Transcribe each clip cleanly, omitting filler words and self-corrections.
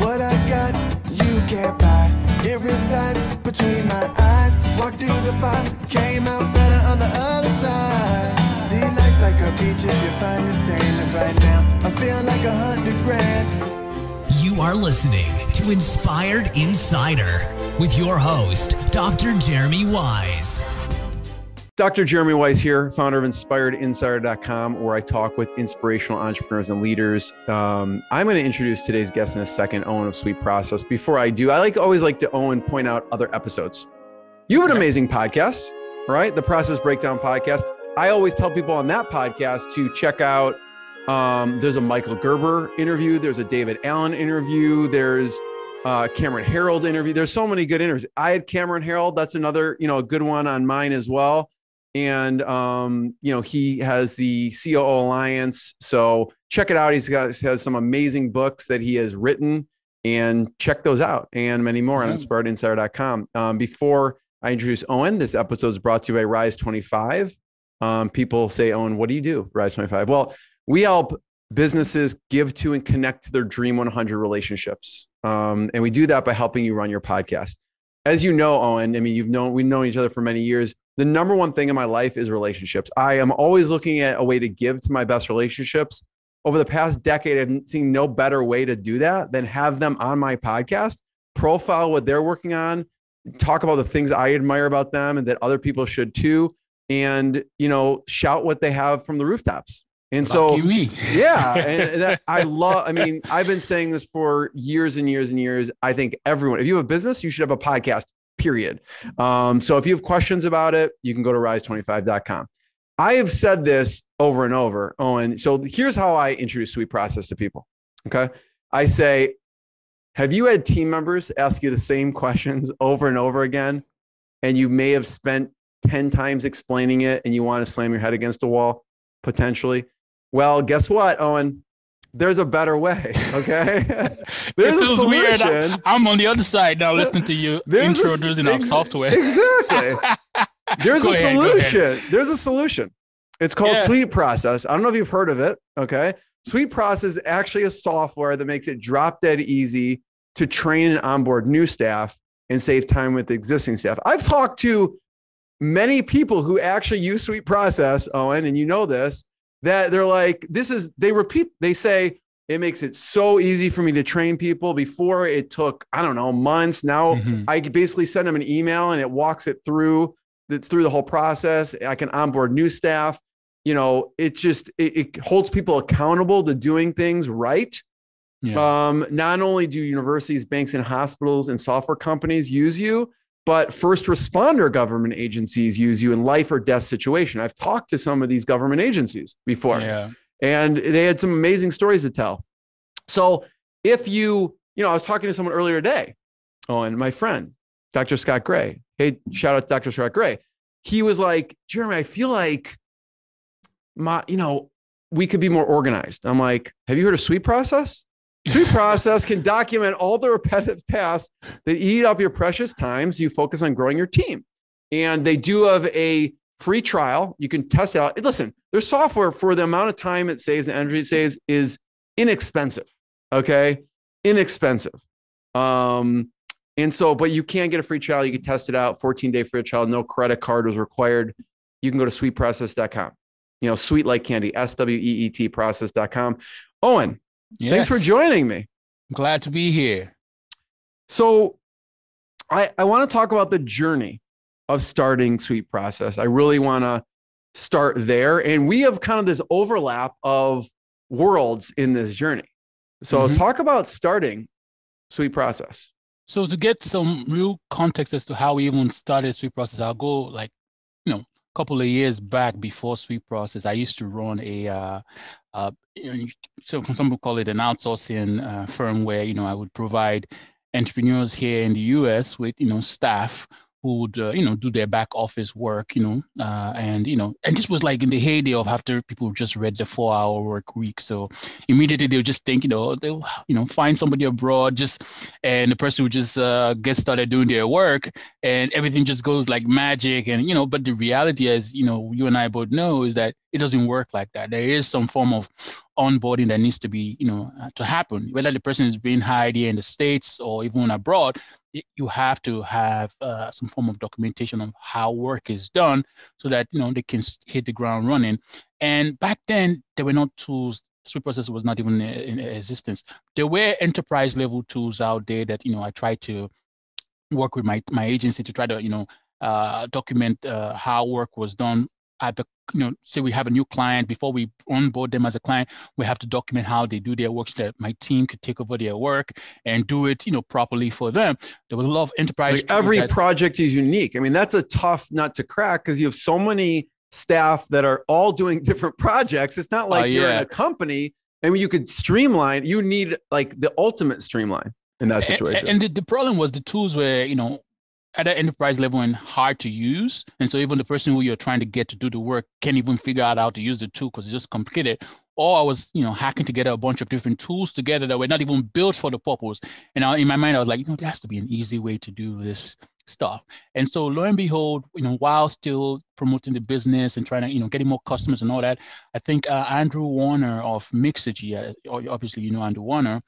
What I got, you can't buy. It resides between my eyes. Walked through the fire, came out better on the other side. See, life's like a beach if you find the sailing right now. I'm feeling like $100 grand. You are listening to Inspired Insider with your host, Dr. Jeremy Wise. Dr. Jeremy Wise here, founder of InspiredInsider.com, where I talk with inspirational entrepreneurs and leaders. I'm going to introduce today's guest in a second, Owen of SweetProcess. Before I do, I always like to, Owen, point out other episodes. You have an amazing podcast, right? The Process Breakdown podcast. I always tell people on that podcast to check out there's a Michael Gerber interview. There's a David Allen interview. There's Cameron Herold interview. There's so many good interviews. I had Cameron Herold. That's another, a good one on mine as well. And, he has the COO Alliance. So check it out. He has some amazing books that he has written, and check those out and many more on InspiredInsider.com. Before I introduce Owen, this episode is brought to you by Rise 25. People say, Owen, what do you do? Rise 25. Well, we help businesses give to and connect to their Dream 100 relationships. And we do that by helping you run your podcast. As you know, Owen, we've known each other for many years. The number one thing in my life is relationships. I am always looking at a way to give to my best relationships. Over the past decade, I've seen no better way to do that than have them on my podcast, profile what they're working on, talk about the things I admire about them and that other people should too, and shout what they have from the rooftops. And so, I've been saying this for years and years and years. I think everyone, if you have a business, you should have a podcast, period. So if you have questions about it, you can go to rise25.com. I have said this over and over, Owen. So here's how I introduce SweetProcess to people. Okay. I say, have you had team members ask you the same questions over and over again? And you may have spent 10 times explaining it and you want to slam your head against a wall, potentially. Well, guess what, Owen? There's a better way, okay? There's a solution. Weird. I'm on the other side now listening to you introducing our software. Exactly. There's a solution. There's a solution. It's called SweetProcess. I don't know if you've heard of it, okay? SweetProcess is actually a software that makes it drop-dead easy to train and onboard new staff and save time with existing staff. I've talked to many people who actually use SweetProcess, Owen, and you know this, that they're like, they say, it makes it so easy for me to train people. Before it took, I don't know, months. Now I basically send them an email and it walks it through, through the whole process. I can onboard new staff. It holds people accountable to doing things right. Yeah. Not only do universities, banks, and hospitals and software companies use you, but first responder government agencies use you in life or death situation. I've talked to some of these government agencies before, and they had some amazing stories to tell. So if I was talking to someone earlier today, and my friend, Dr. Scott Gray. Hey, shout out to Dr. Scott Gray. He was like, Jeremy, I feel like we could be more organized. I'm like, have you heard of SweetProcess? SweetProcess can document all the repetitive tasks that eat up your precious time, so you focus on growing your team. And they do have a free trial. You can test it out. Listen, their software, for the amount of time it saves and energy it saves, is inexpensive. Okay? Inexpensive. But you can get a free trial. You can test it out. 14-day free trial. No credit card was required. You can go to sweetprocess.com. Sweet like candy. SWEET process.com. Owen. Yes. Thanks for joining me. I'm glad to be here. So I want to talk about the journey of starting SweetProcess. I really want to start there. And we have kind of this overlap of worlds in this journey. So talk about starting SweetProcess. So to get some real context as to how we even started SweetProcess, I'll go a couple of years back before SweetProcess, I used to run so some would call it an outsourcing firm where, I would provide entrepreneurs here in the U.S. with, staff who would, do their back office work, and this was like in the heyday of after people just read the 4-hour work week. So immediately they would just think, they'll, find somebody abroad and the person would just get started doing their work and everything just goes like magic. And, but the reality, as you and I both know, is that it doesn't work like that. There is some form of onboarding that needs to be, to happen. Whether the person is being hired here in the States or even abroad, you have to have some form of documentation of how work is done so that, they can hit the ground running. And back then, there were no tools. SweetProcess was not even in existence. There were enterprise level tools out there that, I tried to work with my agency to try to, document how work was done. At the, say we have a new client, before we onboard them as a client, we have to document how they do their work so that my team could take over their work and do it, properly for them. There was a lot of enterprise. Like every project is unique. I mean, that's a tough nut to crack because you have so many staff that are all doing different projects. It's not like you're in a company. I mean, you could streamline. You need like the ultimate streamline in that situation. And the problem was the tools were, at an enterprise level and hard to use. And so even the person who you're trying to get to do the work can't even figure out how to use the tool because it's just complicated. Or I was, hacking together a bunch of different tools together that were not even built for the purpose. And in my mind, I was like, there has to be an easy way to do this stuff. And so lo and behold, while still promoting the business and trying to, getting more customers and all that, I think Andrew Warner of Mixergy, obviously Andrew Warner,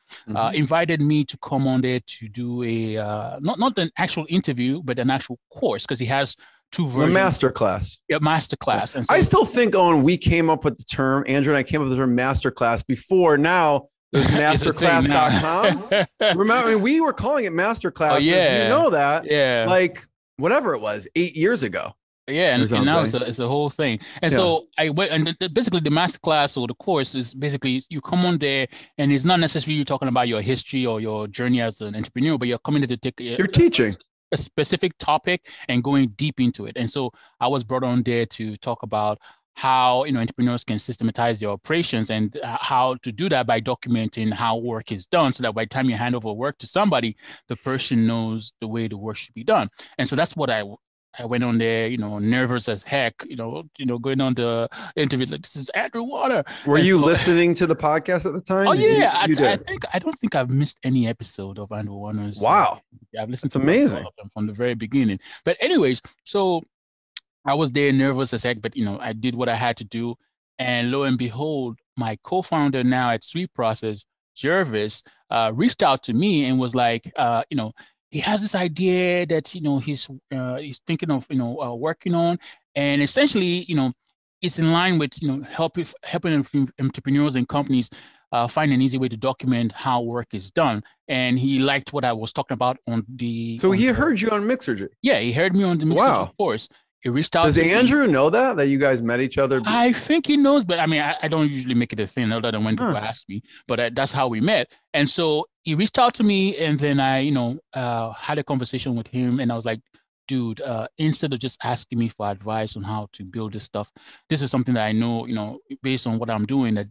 invited me to come on there to do a not an actual interview, but an actual course because he has two versions. A masterclass. Yeah, masterclass. And so, I still think, Owen, we came up with the term. Andrew and I came up with the term masterclass before. Now there's masterclass.com. Remember, we were calling it masterclass. Oh, yeah. You know that. Yeah. Like whatever it was, 8 years ago. Yeah. And now it's a whole thing. And so I went, and basically the masterclass or the course is basically you come on there and it's not necessarily you talking about your history or your journey as an entrepreneur, but you're coming to take your teaching. A specific topic and going deep into it. And so I was brought on there to talk about how entrepreneurs can systematize their operations and how to do that by documenting how work is done so that by the time you hand over work to somebody, the person knows the way the work should be done. And so that's what I went on there, nervous as heck, going on the interview, like, this is Andrew Warner. Were you listening to the podcast at the time? Oh, yeah. I don't think I've missed any episode of Andrew Warner's. Wow. I've listened to amazing. All of them from the very beginning. But anyways, so I was there nervous as heck, but, I did what I had to do. And lo and behold, my co-founder now at SweetProcess, Jervis, reached out to me and was like, he has this idea that, he's thinking of, working on, and essentially, it's in line with, helping entrepreneurs and companies find an easy way to document how work is done. And he liked what I was talking about on the. So he heard you on Mixergy. Yeah, he heard me on the Mixergy course. He reached out. Does Andrew know that you guys met each other? I think he knows, but I mean, I don't usually make it a thing other than when people ask me. But that's how we met, and so he reached out to me, and then I, had a conversation with him, and I was like, dude, instead of just asking me for advice on how to build this stuff, this is something that I know, based on what I'm doing, that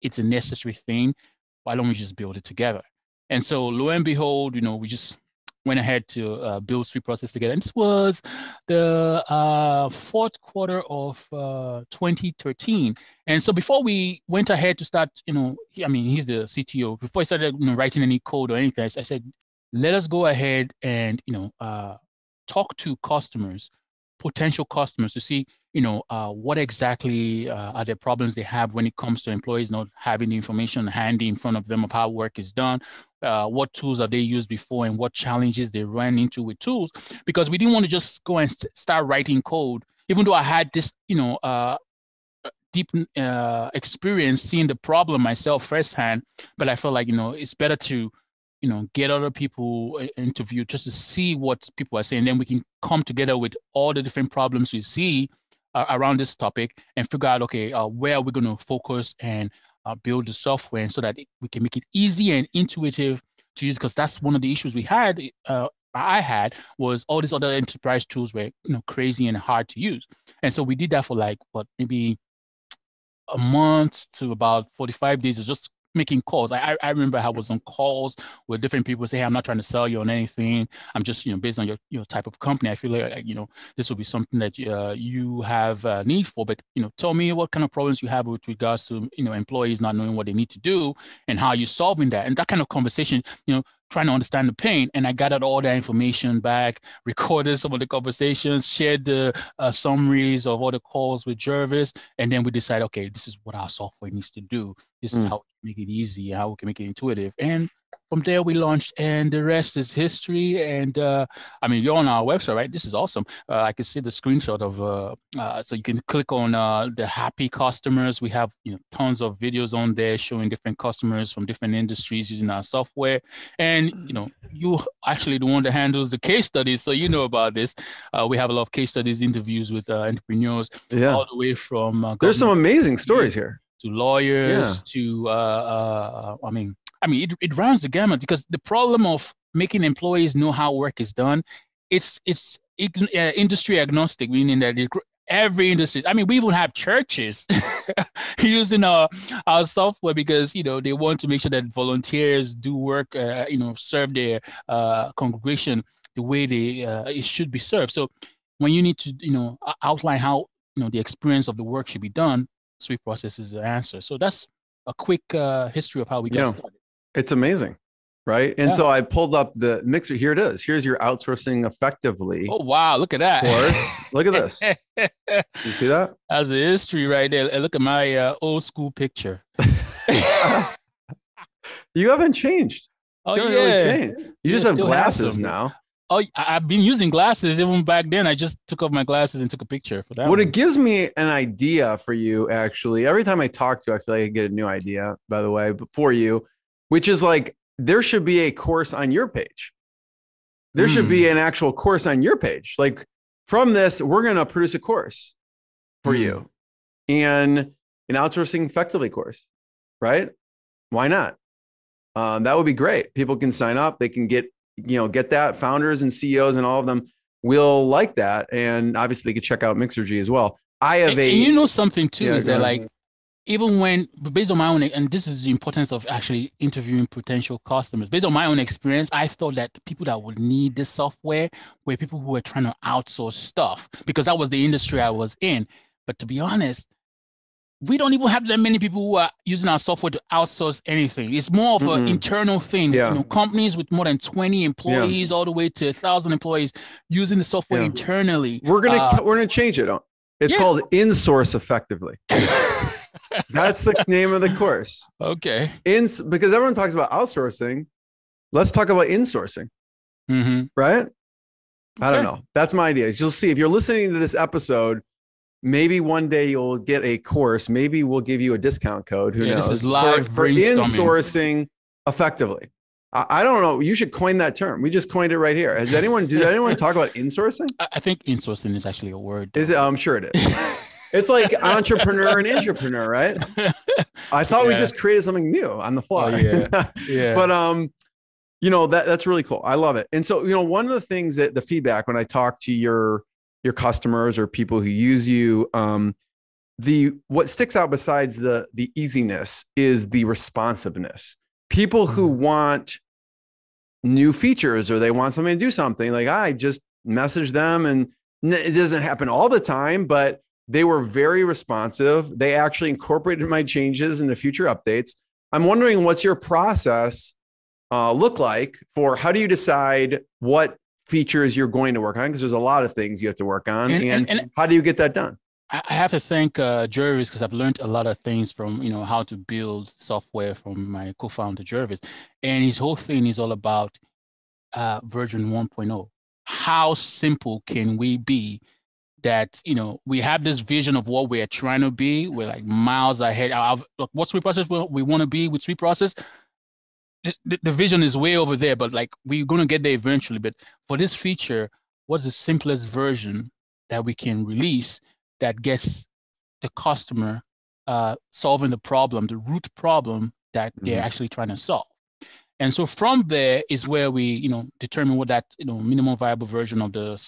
it's a necessary thing. Why don't we just build it together? And so lo and behold, we just went ahead to build SweetProcess together. And this was the fourth quarter of 2013. And so before we went ahead to start, he's the CTO. Before I started writing any code or anything, I said, let us go ahead and, talk to customers, potential customers to see, what exactly are the problems they have when it comes to employees not having the information handy in front of them of how work is done, what tools have they used before, and what challenges they ran into with tools, because we didn't want to just go and start writing code, even though I had this, deep experience seeing the problem myself firsthand, but I felt like, it's better to get other people interviewed just to see what people are saying. Then we can come together with all the different problems we see around this topic and figure out, okay, where are we going to focus and build the software so that we can make it easy and intuitive to use, because that's one of the issues we had. I had was all these other enterprise tools were crazy and hard to use. And so we did that for like, maybe a month to about 45 days of just making calls. I remember I was on calls with different people say, hey, I'm not trying to sell you on anything. I'm just, based on your type of company, I feel like, this will be something that you have a need for, but, tell me what kind of problems you have with regards to, employees not knowing what they need to do and how you're solving that. And that kind of conversation, trying to understand the pain, and I gathered all that information back, recorded some of the conversations, shared the summaries of all the calls with Jervis, and then we decided, okay, this is what our software needs to do. This is how we can make it easy, how we can make it intuitive. And from there we launched, and the rest is history. And I mean, you're on our website, right? This is awesome. I can see the screenshot of, so you can click on the happy customers. We have tons of videos on there showing different customers from different industries using our software. And you actually the one that handles the case studies, so you know about this. We have a lot of case studies, interviews with entrepreneurs, all the way from there's some amazing stories here to lawyers to it runs the gamut, because the problem of making employees know how work is done, it's industry agnostic, meaning that every industry. I mean, we even have churches using our software because they want to make sure that volunteers do work, serve their congregation the way they it should be served. So when you need to outline how the experience of the work should be done, SweetProcess is the answer. So that's a quick history of how we got started. It's amazing, right? And so I pulled up the Mixer. Here it is. Here's your outsourcing effectively. Oh, wow. Look at that. Of course. Look at this. You see that? That's the history right there. Look at my old school picture. You haven't changed. Oh, you haven't really changed. You just have glasses now. Oh, I've been using glasses even back then. I just took off my glasses and took a picture for that. It gives me an idea for you, actually. Every time I talk to you, I feel like I get a new idea, by the way, for you, which is like, there should be a course on your page. There should be an actual course on your page. Like, from this, we're going to produce a course for you, and an outsourcing effectively course, right? Why not? That would be great. People can sign up. They can get that, founders and CEOs and all of them will like that. And obviously you could check out Mixergy as well. Something too, is that like, even when, based on my own, and this is the importance of actually interviewing potential customers, based on my own experience, I thought that the people that would need this software were people who were trying to outsource stuff, because that was the industry I was in. But to be honest, we don't even have that many people who are using our software to outsource anything. It's more of an internal thing. Yeah. Companies with more than 20 employees all the way to 1,000 employees using the software internally. We're gonna change it. It's called Insource Effectively. That's the name of the course. Okay. Because everyone talks about outsourcing, let's talk about insourcing. Right? Okay. I don't know. That's my idea. You'll see if you're listening to this episode. Maybe one day you'll get a course. Maybe we'll give you a discount code. Who knows? This is live for insourcing effectively. I don't know. You should coin that term. We just coined it right here. Did anyone talk about insourcing? I think insourcing is actually a word. Is it? I'm sure it is. It's like entrepreneur and intrapreneur, right? I thought we just created something new on the fly. But that's really cool. I love it. And so one of the things that the feedback when I talk to your customers or people who use you, what sticks out besides the easiness is the responsiveness. People who want new features or they want somebody to do something, like I just messaged them, and it doesn't happen all the time, but they were very responsive. They actually incorporated my changes into future updates. I'm wondering, what's your process look like for how do you decide what features you're going to work on, because there's a lot of things you have to work on, and how do you get that done? I have to thank Jervis, because I've learned a lot of things from how to build software from my co-founder Jervis, and his whole thing is all about version 1.0. How simple can we be that we have this vision of what we're trying to be? We're like miles ahead. Look, what's SweetProcess? We want to be with SweetProcess. The vision is way over there, but like we're going to get there eventually. But for this feature, what's the simplest version that we can release that gets the customer solving the problem, the root problem that they're actually trying to solve? And so from there is where we, determine what that, minimum viable version of the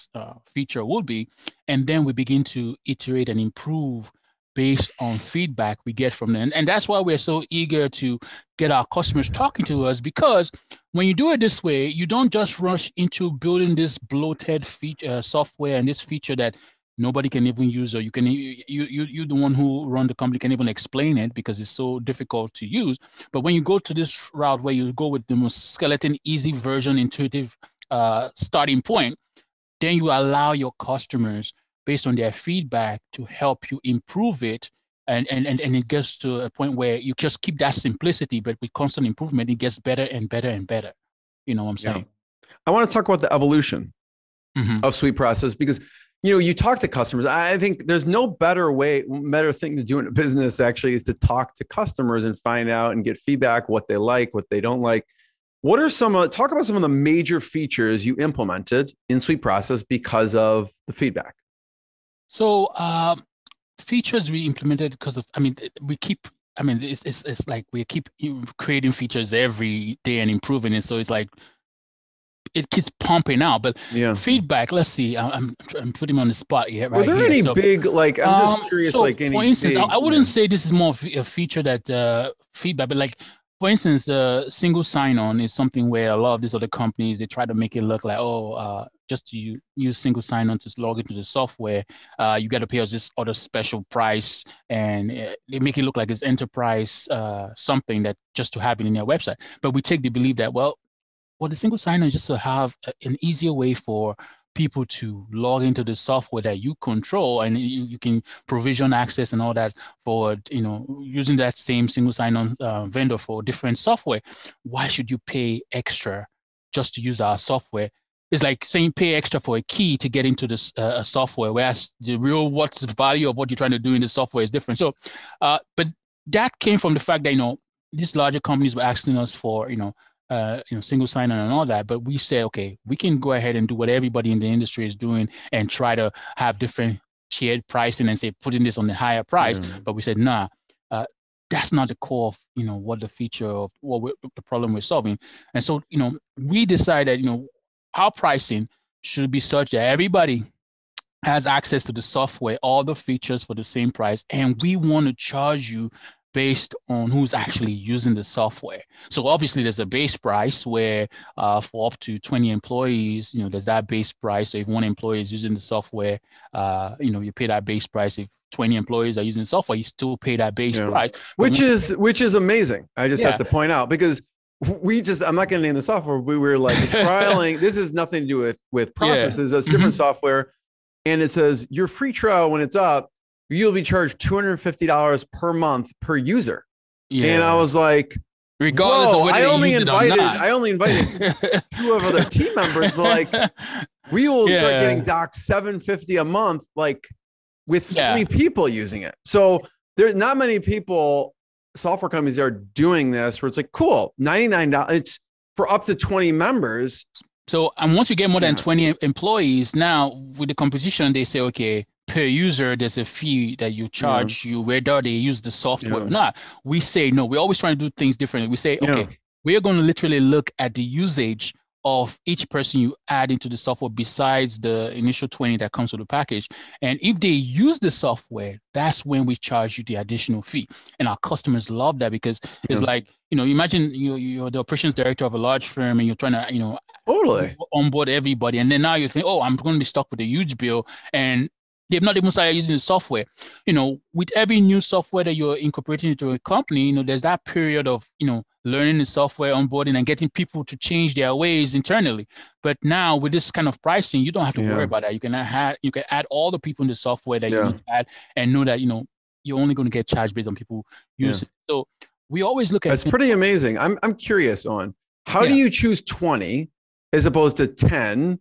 feature will be. And then we begin to iterate and improve based on feedback we get from them. And that's why we're so eager to get our customers talking to us, because when you do it this way, you don't just rush into building this bloated feature software and this feature that nobody can even use, or you can, you the one who run the company can even explain it because it's so difficult to use. But when you go to this route where you go with the most skeleton, easy version, intuitive starting point, then you allow your customers, based on their feedback, to help you improve it. And it gets to a point where you just keep that simplicity, but with constant improvement, it gets better and better and better. You know what I'm saying? Yeah. I want to talk about the evolution of SweetProcess, because you talk to customers. I think there's no better thing to do in a business actually is to talk to customers and find out and get feedback, what they like, what they don't like. What are some, talk about some of the major features you implemented in SweetProcess because of the feedback. So features we implemented because of, it's like we keep creating features every day and improving it. So it's like, it keeps pumping out, but yeah. Feedback, let's see, I'm putting him on the spot here. Right. Were there any big, like, I'm just curious, like any, for instance, I wouldn't say this is more of a feature that feedback, but like, for instance, single sign-on is something where a lot of these other companies, they try to make it look like, just to use single sign-on to log into the software, you got to pay us this other special price, and they make it look like it's enterprise something that just to have it in their website. But we take the belief that, well, the single sign-on is just to have an easier way for people to log into the software that you control, and you can provision access and all that for, using that same single sign-on vendor for different software. Why should you pay extra just to use our software? It's like saying pay extra for a key to get into this software, whereas what's the value of what you're trying to do in the software is different. So, but that came from the fact that, these larger companies were asking us for, single sign-on and all that, but we said, okay, we can go ahead and do what everybody in the industry is doing and try to have different shared pricing and say, putting this on the higher price. But we said, nah, that's not the core of, what the feature of the problem we're solving. And so, we decided, our pricing should be such that everybody has access to the software, all the features for the same price. And we want to charge you based on who's actually using the software. So obviously there's a base price where for up to 20 employees, there's that base price. So if one employee is using the software, you pay that base price. If 20 employees are using software, you still pay that base price. Which is amazing. I just have to point out, because I'm not going to name the software. We were like trialing, this is nothing to do with processes. That's different software. And it says your free trial, when it's up, you'll be charged $250 per month per user. Yeah. And I was like, regardless of whether I only invited two of other team members, but like we will start getting docked $750 a month, like with three people using it. So there's not many people, software companies are doing this where it's like, cool, $99, it's for up to 20 members. So, and once you get more than 20 employees, now with the competition, they say, okay, per user, there's a fee that you charge you, whether they use the software or not. We say, no, we're always trying to do things differently. We say, okay, we're going to literally look at the usage of each person you add into the software besides the initial 20 that comes with the package. And if they use the software, that's when we charge you the additional fee. And our customers love that, because it's like, imagine you're the operations director of a large firm and you're trying to, totally onboard everybody. And then now you think, I'm going to be stuck with a huge bill. And they've not even started using the software. With every new software that you're incorporating into a company, there's that period of, learning the software, onboarding, and getting people to change their ways internally. But now with this kind of pricing, you don't have to worry about that. You can add all the people in the software that you need to add, and know that, you're only going to get charged based on people using it. So we always look at that's pretty amazing. I'm curious on how do you choose 20 as opposed to 10?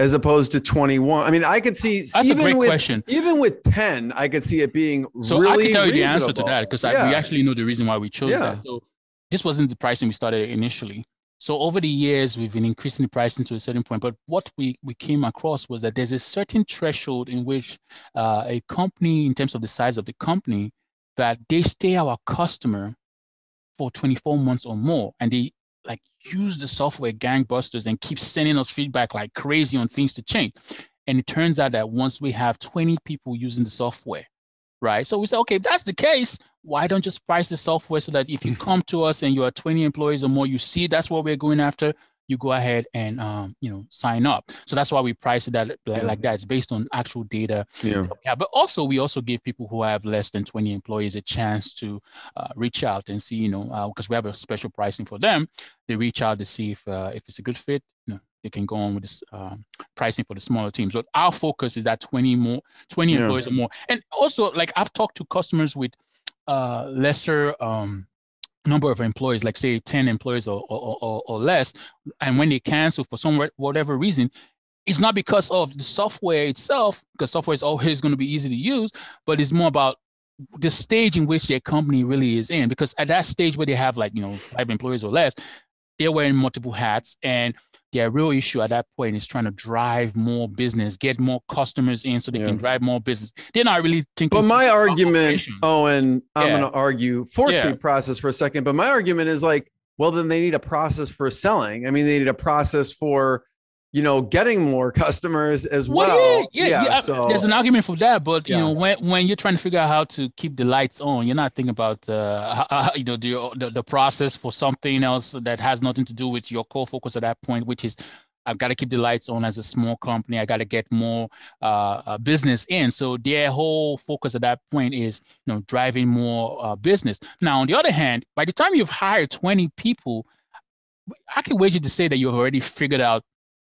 As opposed to 21. I mean, I could see, even with 10, I could see it being really reasonable. So I can tell you the answer to that, because we actually know the reason why we chose that. So this wasn't the pricing we started initially. So over the years, we've been increasing the pricing to a certain point. But what we came across was that there's a certain threshold in which a company, in terms of the size of the company, that they stay our customer for 24 months or more. And they use the software gangbusters and keep sending us feedback like crazy on things to change. And it turns out that once we have 20 people using the software, right? So we say, okay, if that's the case, why don't just price the software so that if you come to us and you are 20 employees or more, you see that's what we're going after, you go ahead and sign up. So that's why we price it that like that. It's based on actual data. Yeah. But also we also give people who have less than 20 employees a chance to reach out and see, because we have a special pricing for them. They reach out to see if it's a good fit. They can go on with this pricing for the smaller teams. But our focus is that 20 employees or more. And also, like, I've talked to customers with lesser number of employees, like say 10 employees or less. And when they cancel for some whatever reason, it's not because of the software itself, because software is always going to be easy to use, but it's more about the stage in which their company really is in. Because at that stage where they have 5 employees or less, they're wearing multiple hats, and their real issue at that point is trying to drive more business, get more customers in so they can drive more business. They're not really thinking. But my argument, Owen, I'm going to argue for SweetProcess for a second, but my argument is well, then they need a process for selling. I mean, they need a process for, getting more customers as well. So there's an argument for that, but when you're trying to figure out how to keep the lights on, you're not thinking about the process for something else that has nothing to do with your core focus at that point, which is I've got to keep the lights on as a small company. I got to get more business in. So their whole focus at that point is driving more business. Now, on the other hand, by the time you've hired 20 people, I can wager to say that you've already figured out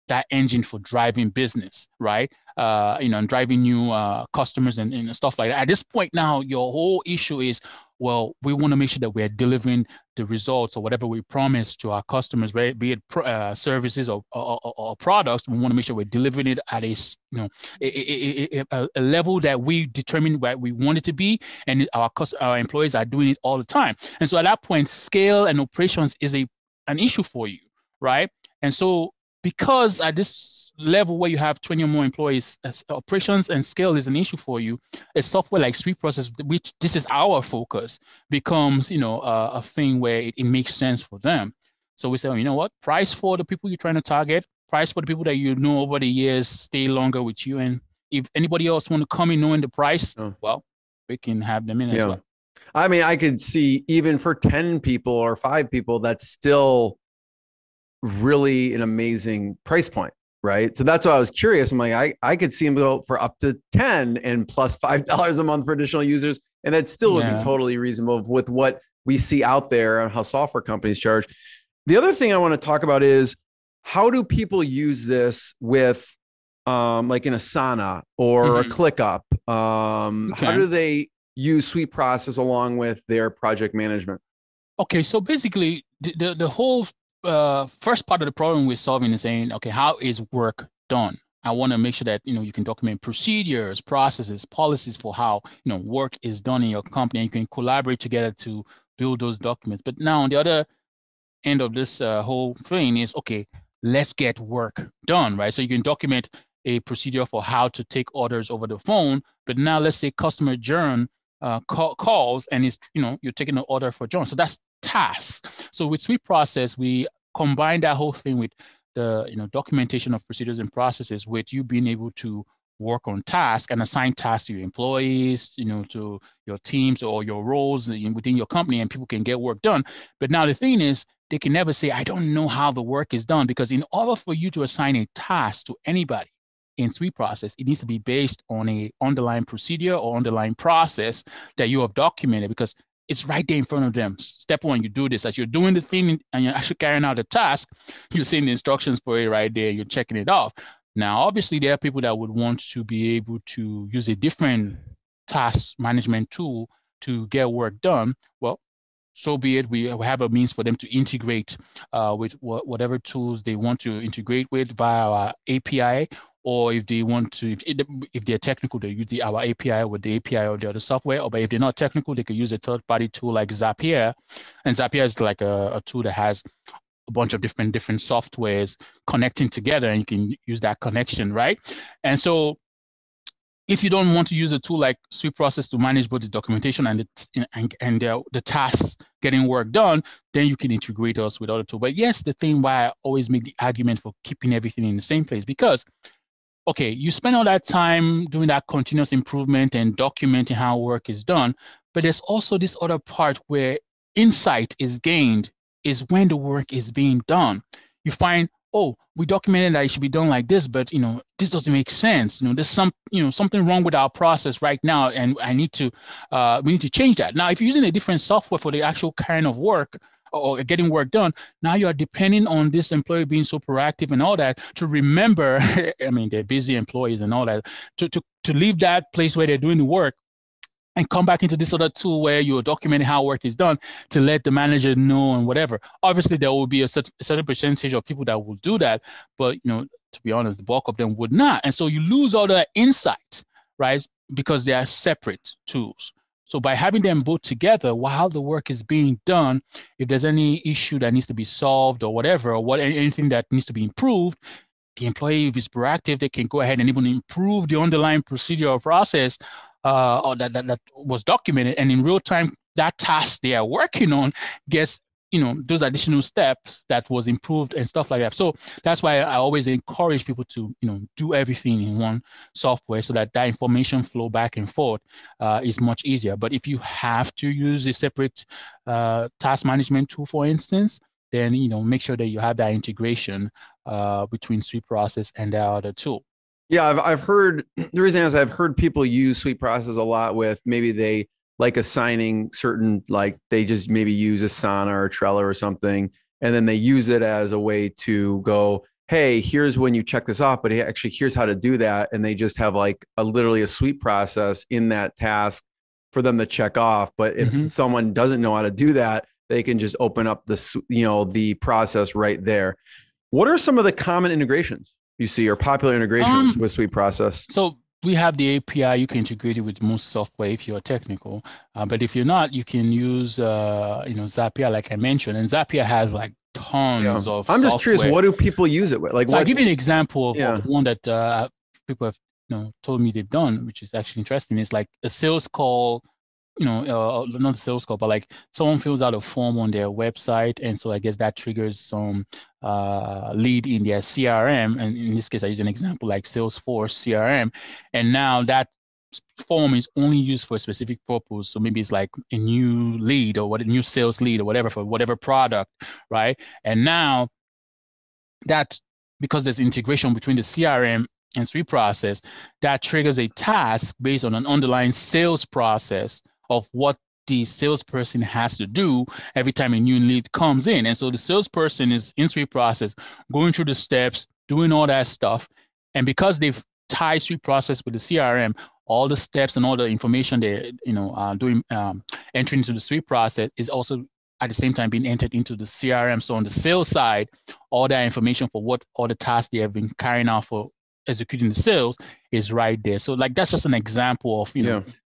that engine for driving business, right? And driving new customers and stuff like that. At this point now, your whole issue is, we want to make sure that we're delivering the results or whatever we promise to our customers, right? Be it services or products. We want to make sure we're delivering it at a level that we determine where we want it to be, and our employees are doing it all the time. And so at that point, scale and operations is an issue for you, right? And so, because at this level where you have 20 or more employees, operations and scale is an issue for you, a software like SweetProcess, which this is our focus, becomes a thing where it makes sense for them. So we say, price for the people you're trying to target, price for the people that over the years stay longer with you, and if anybody else want to come in knowing the price, we can have them in as well. I mean, I could see even for 10 people or 5 people, that's still really an amazing price point, right? So that's why I was curious. I'm like, I could see them go for up to 10 and plus $5 a month for additional users. And that still would be totally reasonable with what we see out there and how software companies charge. The other thing I want to talk about is how do people use this with like an Asana or a ClickUp? How do they use SweetProcess along with their project management? Okay, so basically the whole first part of the problem we're solving is saying, okay, how is work done? I want to make sure that you can document procedures, processes, policies for how work is done in your company, and you can collaborate together to build those documents. But now on the other end of this whole thing is, okay, let's get work done, right? So you can document a procedure for how to take orders over the phone, but now let's say customer John calls and it's you're taking an order for John. So that's tasks. So with SweetProcess, we combine that whole thing with the documentation of procedures and processes, with you being able to work on tasks and assign tasks to your employees, to your teams or your roles within your company, and people can get work done. But now the thing is, they can never say, I don't know how the work is done, because in order for you to assign a task to anybody in SweetProcess, it needs to be based on a underlying procedure or underlying process that you have documented, because it's right there in front of them. Step one, you do this. As you're doing the thing and you're actually carrying out the task, you're seeing the instructions for it right there. You're checking it off. Now, obviously, there are people that would want to be able to use a different task management tool to get work done. Well, so be it. We have a means for them to integrate with whatever tools they want to integrate with via our API, or if they want to, if they're technical, they use our API with the API or the other software. Or but if they're not technical, they could use a third-party tool like Zapier. And Zapier is like a tool that has a bunch of different softwares connecting together, and you can use that connection, right? And so if you don't want to use a tool like SweetProcess to manage both the documentation and the tasks getting work done, then you can integrate us with other tools. But yes, the thing why I always make the argument for keeping everything in the same place, because okay, you spend all that time doing that continuous improvement and documenting how work is done, but there's also this other part where insight is gained, is when the work is being done. you find, oh, we documented that it should be done like this, but this doesn't make sense. There's some something wrong with our process right now, and I need to we need to change that. Now, if you're using a different software for the actual kind of work or getting work done, now you are depending on this employee being so proactive and all that to remember. I mean, they're busy employees and all that to leave that place where they're doing the work and come back into this other tool where you're documenting how work is done to let the manager know and whatever. Obviously, there will be a certain percentage of people that will do that, but to be honest, the bulk of them would not. And so you lose all that insight, right? Because they are separate tools. So by having them both together while the work is being done, if there's any issue that needs to be solved or whatever, or anything that needs to be improved, the employee, if it's proactive, they can go ahead and even improve the underlying procedure or process or that was documented, and in real time, that task they are working on gets, those additional steps that was improved and stuff like that. So that's why I always encourage people to, do everything in one software so that information flow back and forth is much easier. But if you have to use a separate task management tool, for instance, then, make sure that you have that integration between SweetProcess and that other tool. Yeah, I've heard, the reason is I've heard people use SweetProcess a lot with maybe they like assigning certain, like they just maybe use Asana or Trello or something, and then they use it as a way to go, hey, here's when you check this off, but actually here's how to do that. And they just have like literally a SweetProcess in that task for them to check off. But if someone doesn't know how to do that, they can just open up the, the process right there. What are some of the common integrations you see or popular integrations with SweetProcess? So we have the API. You can integrate it with most software if you're technical, but if you're not, you can use Zapier, like I mentioned, and Zapier has like tons of software. I'm just curious, what do people use it with? Like, so I'll give you an example of one that people have told me they've done, which is actually interesting. It's like a sales call, not a sales call, but like someone fills out a form on their website, and so I guess that triggers some lead in their CRM, and in this case I use an example like Salesforce CRM, and now that form is only used for a specific purpose. So maybe it's like a new lead or a new sales lead or whatever for whatever product, right? And now that, because there's integration between the CRM and SweetProcess, that triggers a task based on an underlying sales process of what the salesperson has to do every time a new lead comes in. And so the salesperson is in SweetProcess, going through the steps, doing all that stuff. And because they've tied SweetProcess with the CRM, all the steps and all the information they are doing, entering into the SweetProcess is also at the same time being entered into the CRM. So on the sales side, all that information for what all the tasks they have been carrying out for executing the sales is right there. So like that's just an example of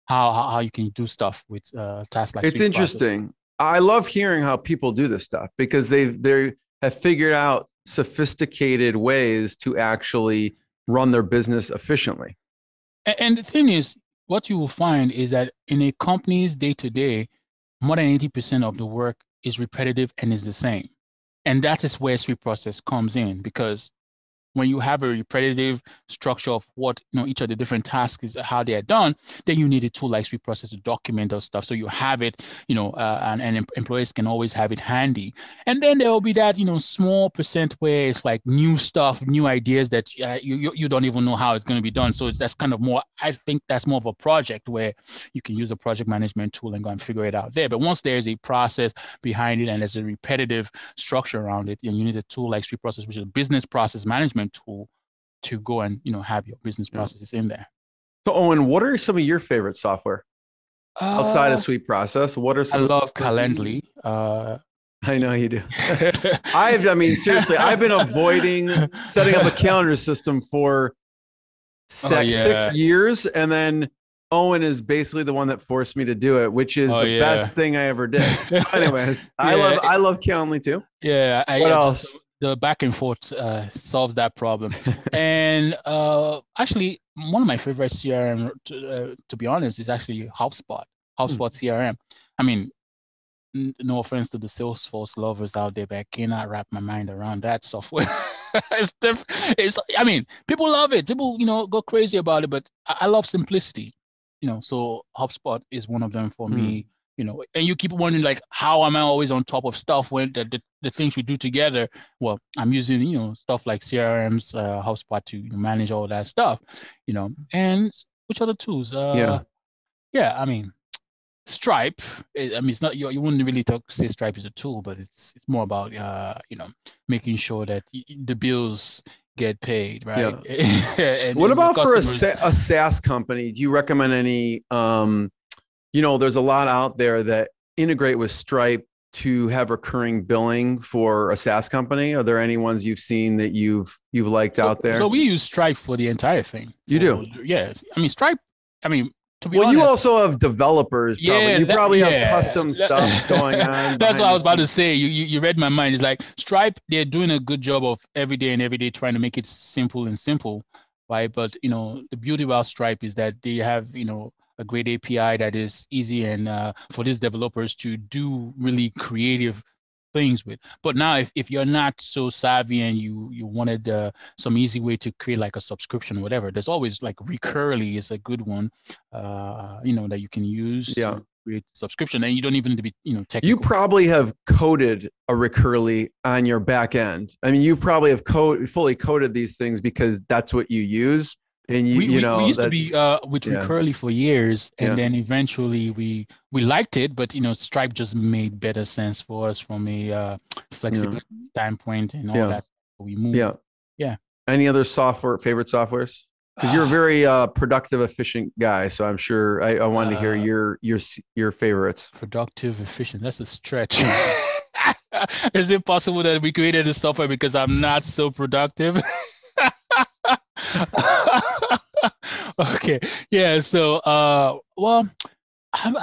how you can do stuff with tasks like. It's interesting. I love hearing how people do this stuff because they have figured out sophisticated ways to actually run their business efficiently. And the thing is, what you will find is that in a company's day-to-day, more than 80% of the work is repetitive and is the same. And that is where SweetProcess comes in, because when you have a repetitive structure of what each of the different tasks is, how they are done, then you need a tool like SweetProcess to document those stuff. So you have it, and employees can always have it handy. And then there will be that small percent where it's like new stuff, new ideas that you don't even know how it's going to be done. So that's kind of more, I think that's more of a project where you can use a project management tool and go and figure it out there. But once there's a process behind it and there's a repetitive structure around it, and you need a tool like SweetProcess, which is a business process management tool, to go and have your business processes in there. So Owen, what are some of your favorite software outside of SweetProcess? What are some? I love Calendly. I know you do. I mean, seriously, I've been avoiding setting up a calendar system for 6 years, and then Owen is basically the one that forced me to do it, which is the best thing I ever did. So anyways, I love Calendly too. Yeah. What else? The back and forth solves that problem. And actually, one of my favorite CRM, to be honest, is actually HubSpot, CRM. I mean, no offense to the Salesforce lovers out there, but I cannot wrap my mind around that software. I mean, people love it. People, go crazy about it, but I love simplicity, so HubSpot is one of them for me. you know, and you keep wondering, like, how am I always on top of stuff when the things we do together? Well, I'm using, you know, stuff like CRMs, HubSpot to manage all that stuff, you know, and which other tools? I mean, Stripe. I mean, it's not, you wouldn't really say Stripe is a tool, but it's more about, you know, making sure that the bills get paid, right? Yeah. And what about for a SaaS company? Do you recommend any, you know, there's a lot out there that integrate with Stripe to have recurring billing for a SaaS company. Are there any ones you've seen that you've liked out there? So we use Stripe for the entire thing. You do? Yes. I mean, Stripe, I mean, well, honest, you also have developers. Probably. Yeah, you probably have custom stuff going on. That's what I was about to say. You read my mind. It's like Stripe, they're doing a good job of every day trying to make it simple, right? But, you know, the beauty about Stripe is that they have, you know, a great API that is easy and for these developers to do really creative things with. But now if you're not so savvy and you wanted some easy way to create like a subscription or whatever, there's always like Recurly is a good one, you know, that you can use to create subscription, and you don't even need to be, you know, technical. You probably have coded a Recurly on your back end. I mean, you probably have fully coded these things because that's what you use. And we used to be with Recurly for years, and then eventually we liked it, but you know, Stripe just made better sense for us from a flexibility standpoint and all that. We moved. Yeah. Any other favorite softwares? Because you're a very productive, efficient guy, so I'm sure I wanted to hear your favorites. Productive, efficient. That's a stretch. Is it possible that we created a software because I'm not so productive? Okay. Yeah. So, well, I'm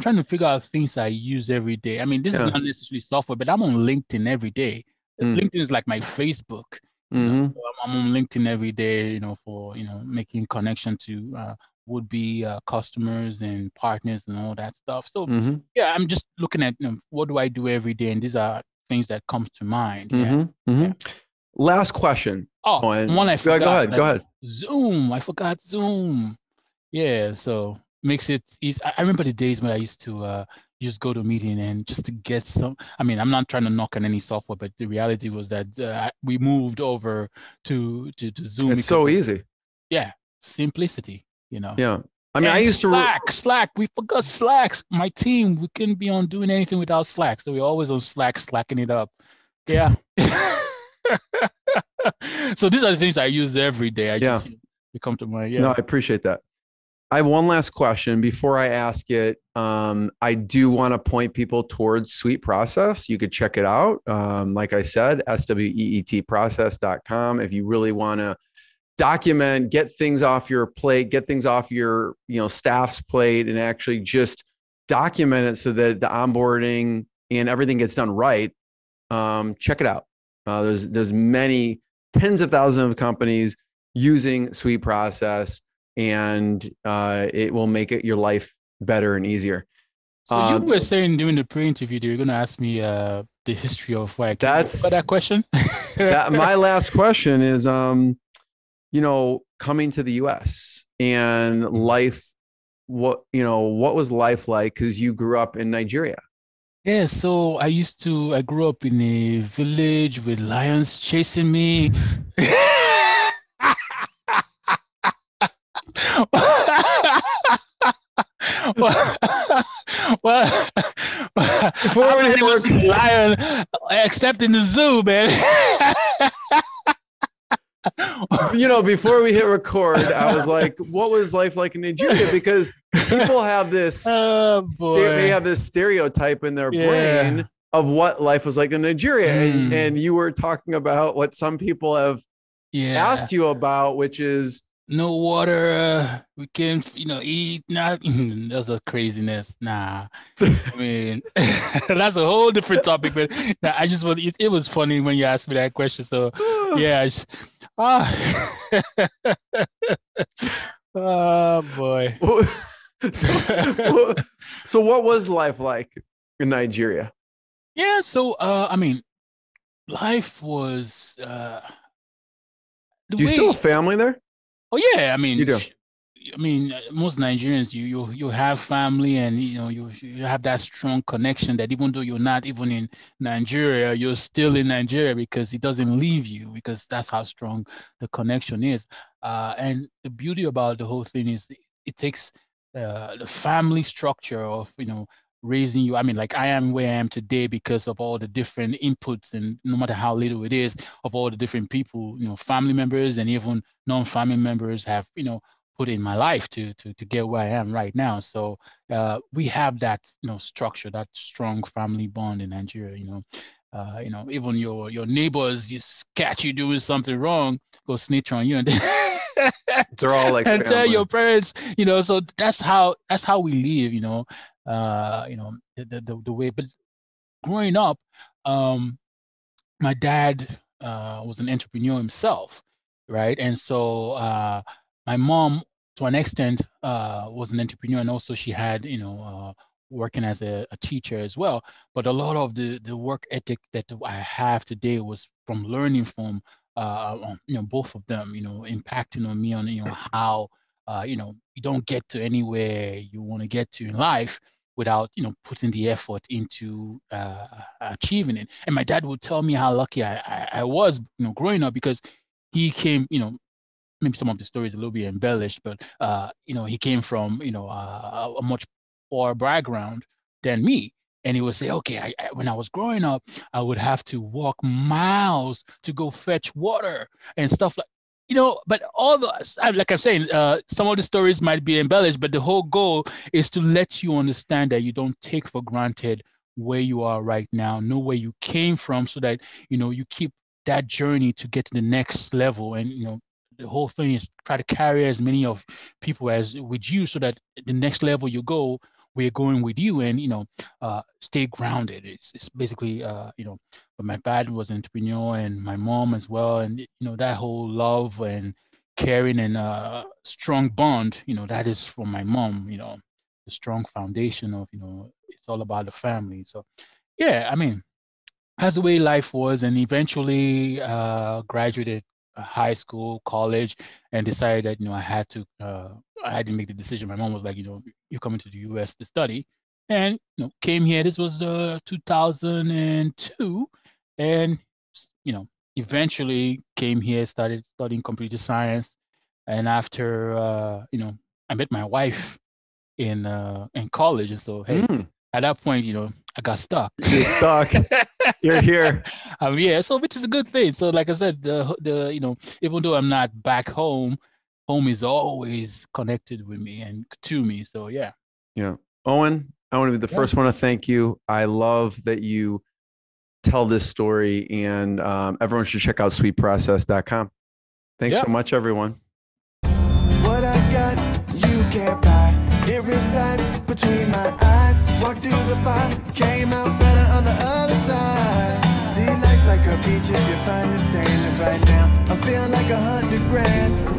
trying to figure out things I use every day. I mean, this is not necessarily software, but I'm on LinkedIn every day. LinkedIn is like my Facebook. You know, so I'm on LinkedIn every day, you know, for, you know, making connection to would-be customers and partners and all that stuff. So I'm just looking at, you know, what do I do every day, and these are things that come to mind. Last question. Oh, and one I forgot. Go ahead. Zoom. I forgot Zoom. Yeah, so makes it easy. I remember the days when I used to just go to a meeting and just to get some. I mean, I'm not trying to knock on any software, but the reality was that we moved over to Zoom. It's so easy. Yeah, simplicity, you know. Yeah. I mean, and I used to Slack. We forgot Slack. My team, we couldn't be on doing anything without Slack. So we're always on Slack, slacking it up. Yeah. So these are the things I use every day. I just come to my No, I appreciate that. I have one last question before I ask it. I do want to point people towards SweetProcess. You could check it out. Like I said, sweetprocess.com. If you really want to document, get things off your plate, get things off your, you know, staff's plate, and actually just document it so that the onboarding and everything gets done right. Check it out. There's many tens of thousands of companies using SweetProcess, and it will make it your life better and easier. So you were saying during the pre-interview that you're going to ask me the history of why. That's that question. My last question is, you know, coming to the U.S. and life. What was life like? Because you grew up in Nigeria. Yeah, so I grew up in a village with lions chasing me. Well, before I was a lion, except in the zoo, man. You know, before we hit record, I was like, what was life like in Nigeria? Because people have this, they have this stereotype in their brain of what life was like in Nigeria. And you were talking about what some people have asked you about, which is no water. We can't, you know, eat. That's a craziness. Nah, I mean, that's a whole different topic, but I just want, it was funny when you asked me that question. So yeah. Oh boy. So what was life like in Nigeria? Yeah. So, I mean, life was, do you still have family there? Oh yeah. I mean, you do. I mean, most Nigerians, you have family, and you know you have that strong connection that even though you're not even in Nigeria, you're still in Nigeria because it doesn't leave you, because that's how strong the connection is. And the beauty about the whole thing is it takes the family structure of, you know, raising you. I mean, like, I am where I am today because of all the different inputs, and no matter how little it is, of all the different people, you know, family members and even non-family members have, you know, put in my life to get where I am right now. So we have that, you know, structure, that strong family bond in Nigeria. You know, even your neighbors, you catch you doing something wrong, go snitch on you, and they're all like, and tell your parents, you know. So that's how we live, you know. The way. But growing up, my dad was an entrepreneur himself, right? And so my mom, to an extent, was an entrepreneur, and also she had, you know, working as a teacher as well. But a lot of the work ethic that I have today was from learning from you know, both of them, you know, impacting on me on, you know, how you don't get to anywhere you want to get to in life without, you know, putting the effort into achieving it. And my dad would tell me how lucky I was, you know, growing up, because he came, you know, maybe some of the stories a little bit embellished, but you know, he came from, you know, a much poorer background than me. And he would say, okay, when I was growing up, I would have to walk miles to go fetch water and stuff like, you know. But all the, like I'm saying, some of the stories might be embellished, but the whole goal is to let you understand that you don't take for granted where you are right now, know where you came from, so that, you know, you keep that journey to get to the next level. And, you know, the whole thing is try to carry as many of people as with you, so that the next level you go, we're going with you, and, you know, stay grounded. It's basically, you know, but my dad was an entrepreneur, and my mom as well. And, you know, that whole love and caring and strong bond, you know, that is from my mom, you know, the strong foundation of, you know, it's all about the family. So, yeah, I mean, that's the way life was. And eventually graduated high school, college, and decided that, you know, I had to make the decision. My mom was like, you know, you're coming to the US to study, and, you know, came here. This was 2002, and, you know, eventually came here, started studying computer science. And after, you know, I met my wife in college. And so, hey, at that point, you know, I got stuck. You're stuck. You're here. Yeah. So, which is a good thing. So, like I said, you know, even though I'm not back home, home is always connected with me and to me. So, yeah. Yeah. Owen, I want to be the first one to thank you. I love that you tell this story, and everyone should check out SweetProcess.com. Thanks so much, everyone. What I got, you can't buy. It resides between my eyes. Walked through the fire, came out better on the other side. See, life's like a beach if you find the sand. And right now, I'm feeling like $100 grand.